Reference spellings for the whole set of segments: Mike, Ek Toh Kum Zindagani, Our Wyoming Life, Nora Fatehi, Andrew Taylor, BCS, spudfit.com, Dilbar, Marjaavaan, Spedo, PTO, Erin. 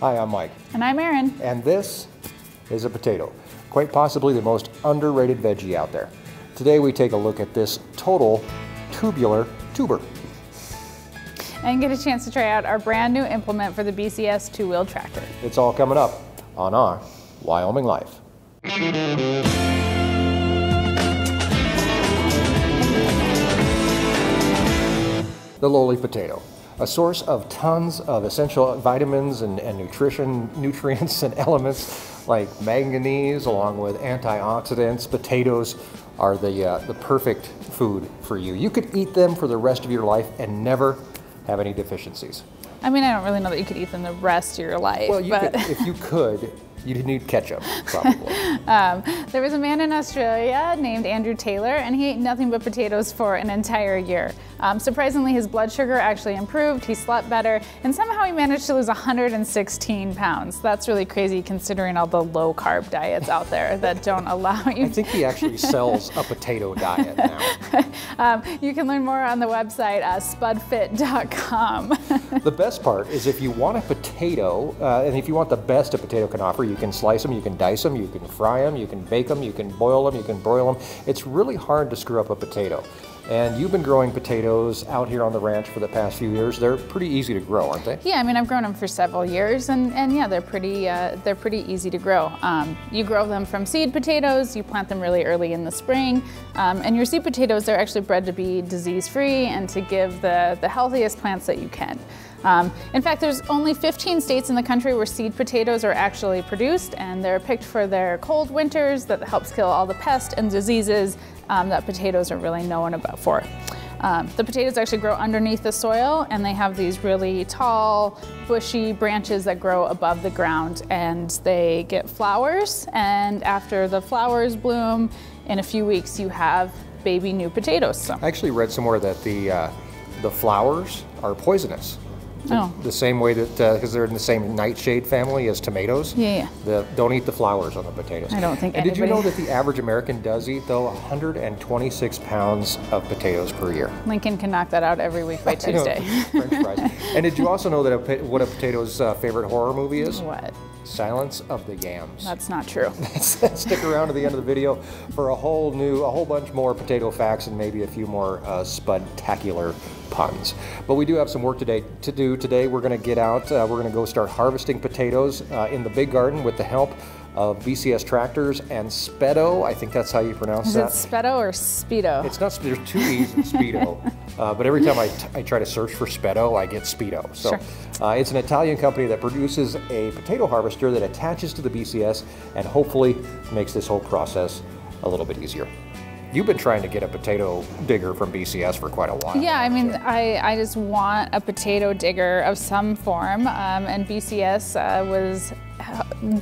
Hi, I'm Mike. And I'm Erin. And this is a potato, quite possibly the most underrated veggie out there. Today we take a look at this total tubular tuber. And get a chance to try out our brand new implement for the BCS two-wheel tractor. It's all coming up on Our Wyoming Life. The lowly potato. A source of tons of essential vitamins and nutrients and elements like manganese, along with antioxidants. Potatoes are the perfect food for you. You could eat them for the rest of your life and never have any deficiencies. I mean, I don't really know that you could eat them the rest of your life. Well, you but... could, if you could, you'd need ketchup, probably. There was a man in Australia named Andrew Taylor, and he ate nothing but potatoes for an entire year. Surprisingly, his blood sugar actually improved, he slept better, and somehow he managed to lose 116 pounds. That's really crazy considering all the low-carb diets out there that don't allow you... I think he actually sells a potato diet now. You can learn more on the website, spudfit.com. The best part is if you want a potato, and if you want the best a potato can offer, you can slice them, you can dice them, you can fry them, you can bake them, you can boil them, you can broil them. It's really hard to screw up a potato. And you've been growing potatoes out here on the ranch for the past few years. They're pretty easy to grow, aren't they? Yeah, I mean, I've grown them for several years, and yeah, they're pretty easy to grow. You grow them from seed potatoes. You plant them really early in the spring, and your seed potatoes are actually bred to be disease-free and to give the healthiest plants that you can. In fact, there's only 15 states in the country where seed potatoes are actually produced, and they're picked for their cold winters that helps kill all the pests and diseases that potatoes are really known about for. The potatoes actually grow underneath the soil, and they have these really tall, bushy branches that grow above the ground, and they get flowers, and after the flowers bloom, in a few weeks you have baby new potatoes. So. I actually read somewhere that the flowers are poisonous. Oh. The same way that, because they're in the same nightshade family as tomatoes. Yeah, yeah. Don't eat the flowers on the potatoes. I don't think and anybody... Did you know that the average American does eat, though, 126 pounds of potatoes per year? Lincoln can knock that out every week by Tuesday. French fries. And did you also know that what a potato's favorite horror movie is? What? Silence of the Yams. That's not true. Stick around to the end of the video for a whole bunch more potato facts and maybe a few more spudtacular puns. But we do have some work today to do. Today we're going to get out, we're going to go start harvesting potatoes in the big garden with the help of BCS tractors and Spedo. I think that's how you pronounce that. Is it Spedo or Speedo? It's not, there's two E's in Speedo. But every time I try to search for Spedo, I get Speedo. So sure. It's an Italian company that produces a potato harvester that attaches to the BCS and hopefully makes this whole process a little bit easier. You've been trying to get a potato digger from BCS for quite a while. Yeah, I mean, I just want a potato digger of some form, and BCS was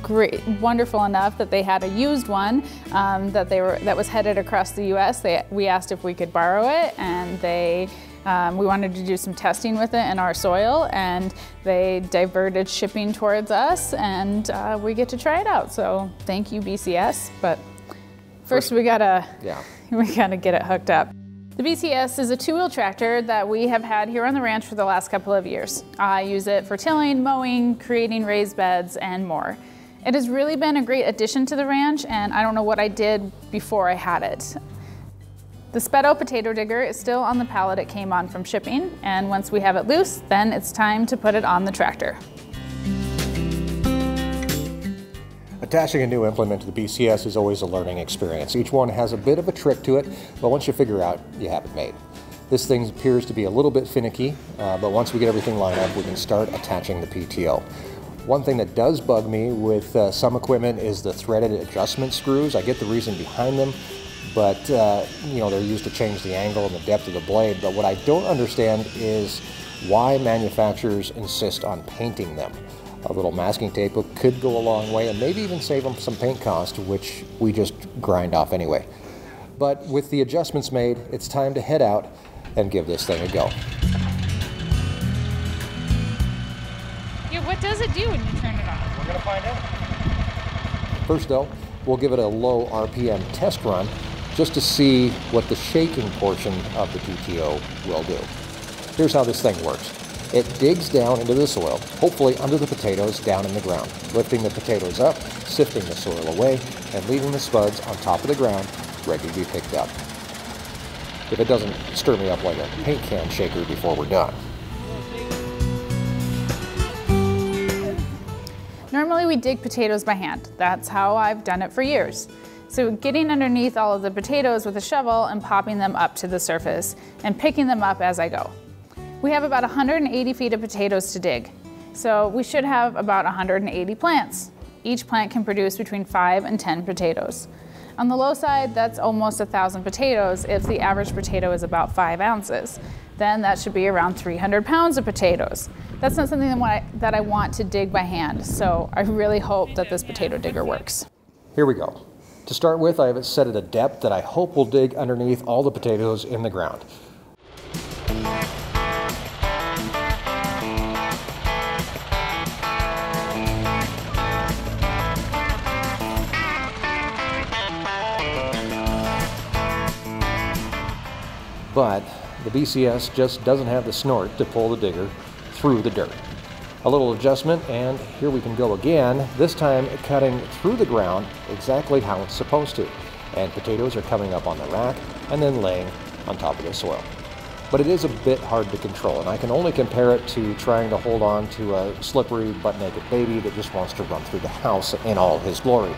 great, wonderful enough that they had a used one that was headed across the U.S. We asked if we could borrow it, and they. We wanted to do some testing with it in our soil, and they diverted shipping towards us, and we get to try it out. So thank you, BCS, but. First, we gotta get it hooked up. The BCS is a two-wheel tractor that we have had here on the ranch for the last couple of years. I use it for tilling, mowing, creating raised beds, and more. It has really been a great addition to the ranch, and I don't know what I did before I had it. The Spedo potato digger is still on the pallet it came on from shipping, and once we have it loose, then it's time to put it on the tractor. Attaching a new implement to the BCS is always a learning experience. Each one has a bit of a trick to it, but once you figure out, you have it made. This thing appears to be a little bit finicky, but once we get everything lined up, we can start attaching the PTO. One thing that does bug me with some equipment is the threaded adjustment screws. I get the reason behind them, but you know, they're used to change the angle and the depth of the blade, but what I don't understand is why manufacturers insist on painting them. A little masking tape could go a long way and maybe even save them some paint cost, which we just grind off anyway. But with the adjustments made, it's time to head out and give this thing a go. Yeah, what does it do when you turn it on? We're gonna find out. First though, we'll give it a low RPM test run just to see what the shaking portion of the PTO will do. Here's how this thing works. It digs down into the soil, hopefully under the potatoes down in the ground, lifting the potatoes up, sifting the soil away, and leaving the spuds on top of the ground, ready to be picked up. If it doesn't stir me up like a paint can shaker before we're done. Normally we dig potatoes by hand. That's how I've done it for years. So getting underneath all of the potatoes with a shovel and popping them up to the surface and picking them up as I go. We have about 180 feet of potatoes to dig, so we should have about 180 plants. Each plant can produce between 5 and 10 potatoes. On the low side, that's almost 1,000 potatoes if the average potato is about 5 ounces. Then that should be around 300 pounds of potatoes. That's not something that I want to dig by hand, so I really hope that this potato digger works. Here we go. To start with, I have it set at a depth that I hope will dig underneath all the potatoes in the ground. But the BCS just doesn't have the snort to pull the digger through the dirt. A little adjustment and here we can go again, this time cutting through the ground exactly how it's supposed to. And potatoes are coming up on the rack and then laying on top of the soil. But it is a bit hard to control and I can only compare it to trying to hold on to a slippery butt naked baby that just wants to run through the house in all his glory.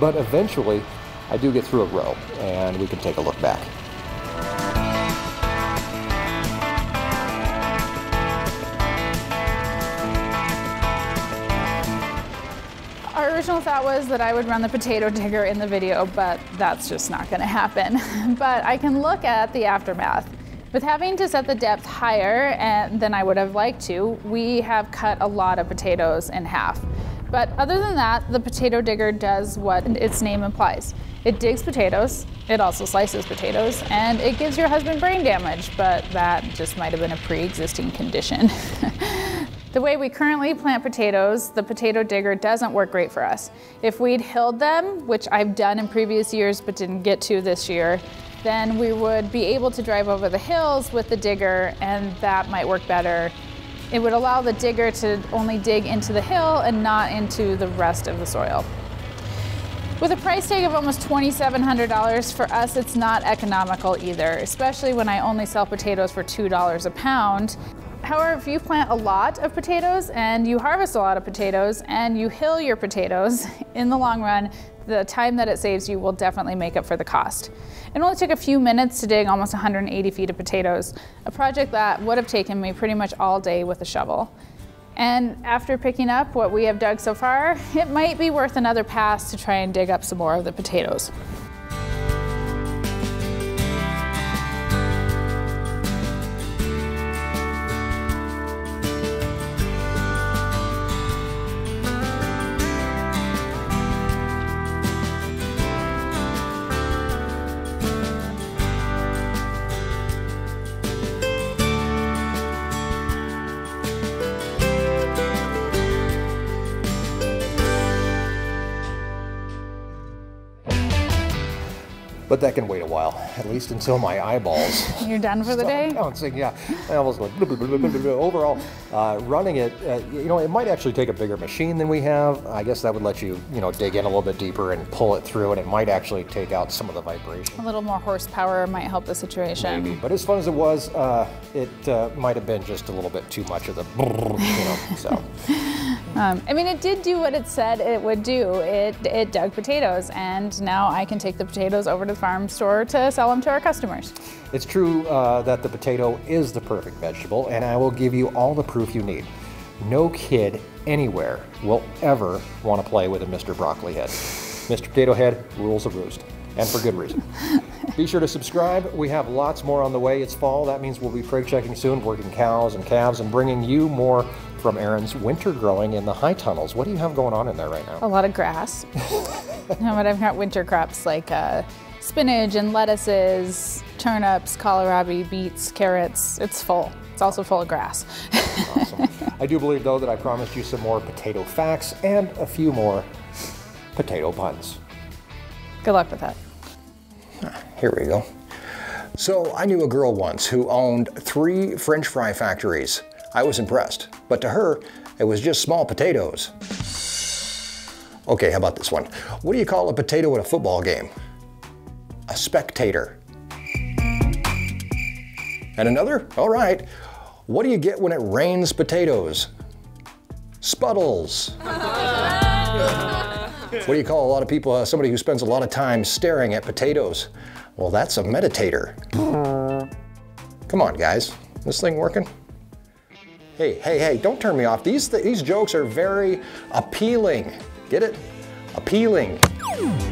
But eventually I do get through a row and we can take a look back. Our original thought was that I would run the potato digger in the video, but that's just not going to happen. But I can look at the aftermath. With having to set the depth higher than I would have liked to, we have cut a lot of potatoes in half. But other than that, the potato digger does what its name implies. It digs potatoes, it also slices potatoes, and it gives your husband brain damage, but that just might have been a pre-existing condition. The way we currently plant potatoes, the potato digger doesn't work great for us. If we'd hilled them, which I've done in previous years but didn't get to this year, then we would be able to drive over the hills with the digger and that might work better. It would allow the digger to only dig into the hill and not into the rest of the soil. With a price tag of almost $2,700, for us it's not economical either, especially when I only sell potatoes for $2 a pound. However, if you plant a lot of potatoes and you harvest a lot of potatoes and you hill your potatoes, in the long run, the time that it saves you will definitely make up for the cost. It only took a few minutes to dig almost 180 feet of potatoes, a project that would have taken me pretty much all day with a shovel. And after picking up what we have dug so far, it might be worth another pass to try and dig up some more of the potatoes. But that can wait a while, at least until my eyeballs. You're done for the day? Bouncing, yeah. My eyeballs go blah, blah, blah, blah, blah. Overall, running it, you know, it might actually take a bigger machine than we have. I guess that would let you, you know, dig in a little bit deeper and pull it through, and it might actually take out some of the vibration. A little more horsepower might help the situation. Maybe, but as fun as it was, it might have been just a little bit too much of the, you know, so. I mean, it did do what it said it would do. It dug potatoes, and now I can take the potatoes over to the farm store to sell them to our customers. It's true that the potato is the perfect vegetable, and I will give you all the proof you need. No kid anywhere will ever want to play with a Mr. Broccoli Head. Mr. Potato Head rules the roost, and for good reason. Be sure to subscribe. We have lots more on the way. It's fall. That means we'll be prey checking soon, working cows and calves, and bringing you more from Erin's winter growing in the high tunnels. What do you have going on in there right now? A lot of grass. No, but I've got winter crops like spinach and lettuces, turnips, kohlrabi, beets, carrots. It's full. It's also full of grass. Awesome. I do believe, though, that I promised you some more potato facts and a few more potato puns. Good luck with that. Here we go. So I knew a girl once who owned 3 French fry factories. I was impressed, but to her, it was just small potatoes. Okay, how about this one? What do you call a potato at a football game? A spectator. And another? All right. What do you get when it rains potatoes? Spuddles. What do you call a lot of people, somebody who spends a lot of time staring at potatoes? Well, that's a meditator. Come on, guys. This thing working? Hey, hey, hey, don't turn me off. These jokes are very appealing. Get it? Appealing.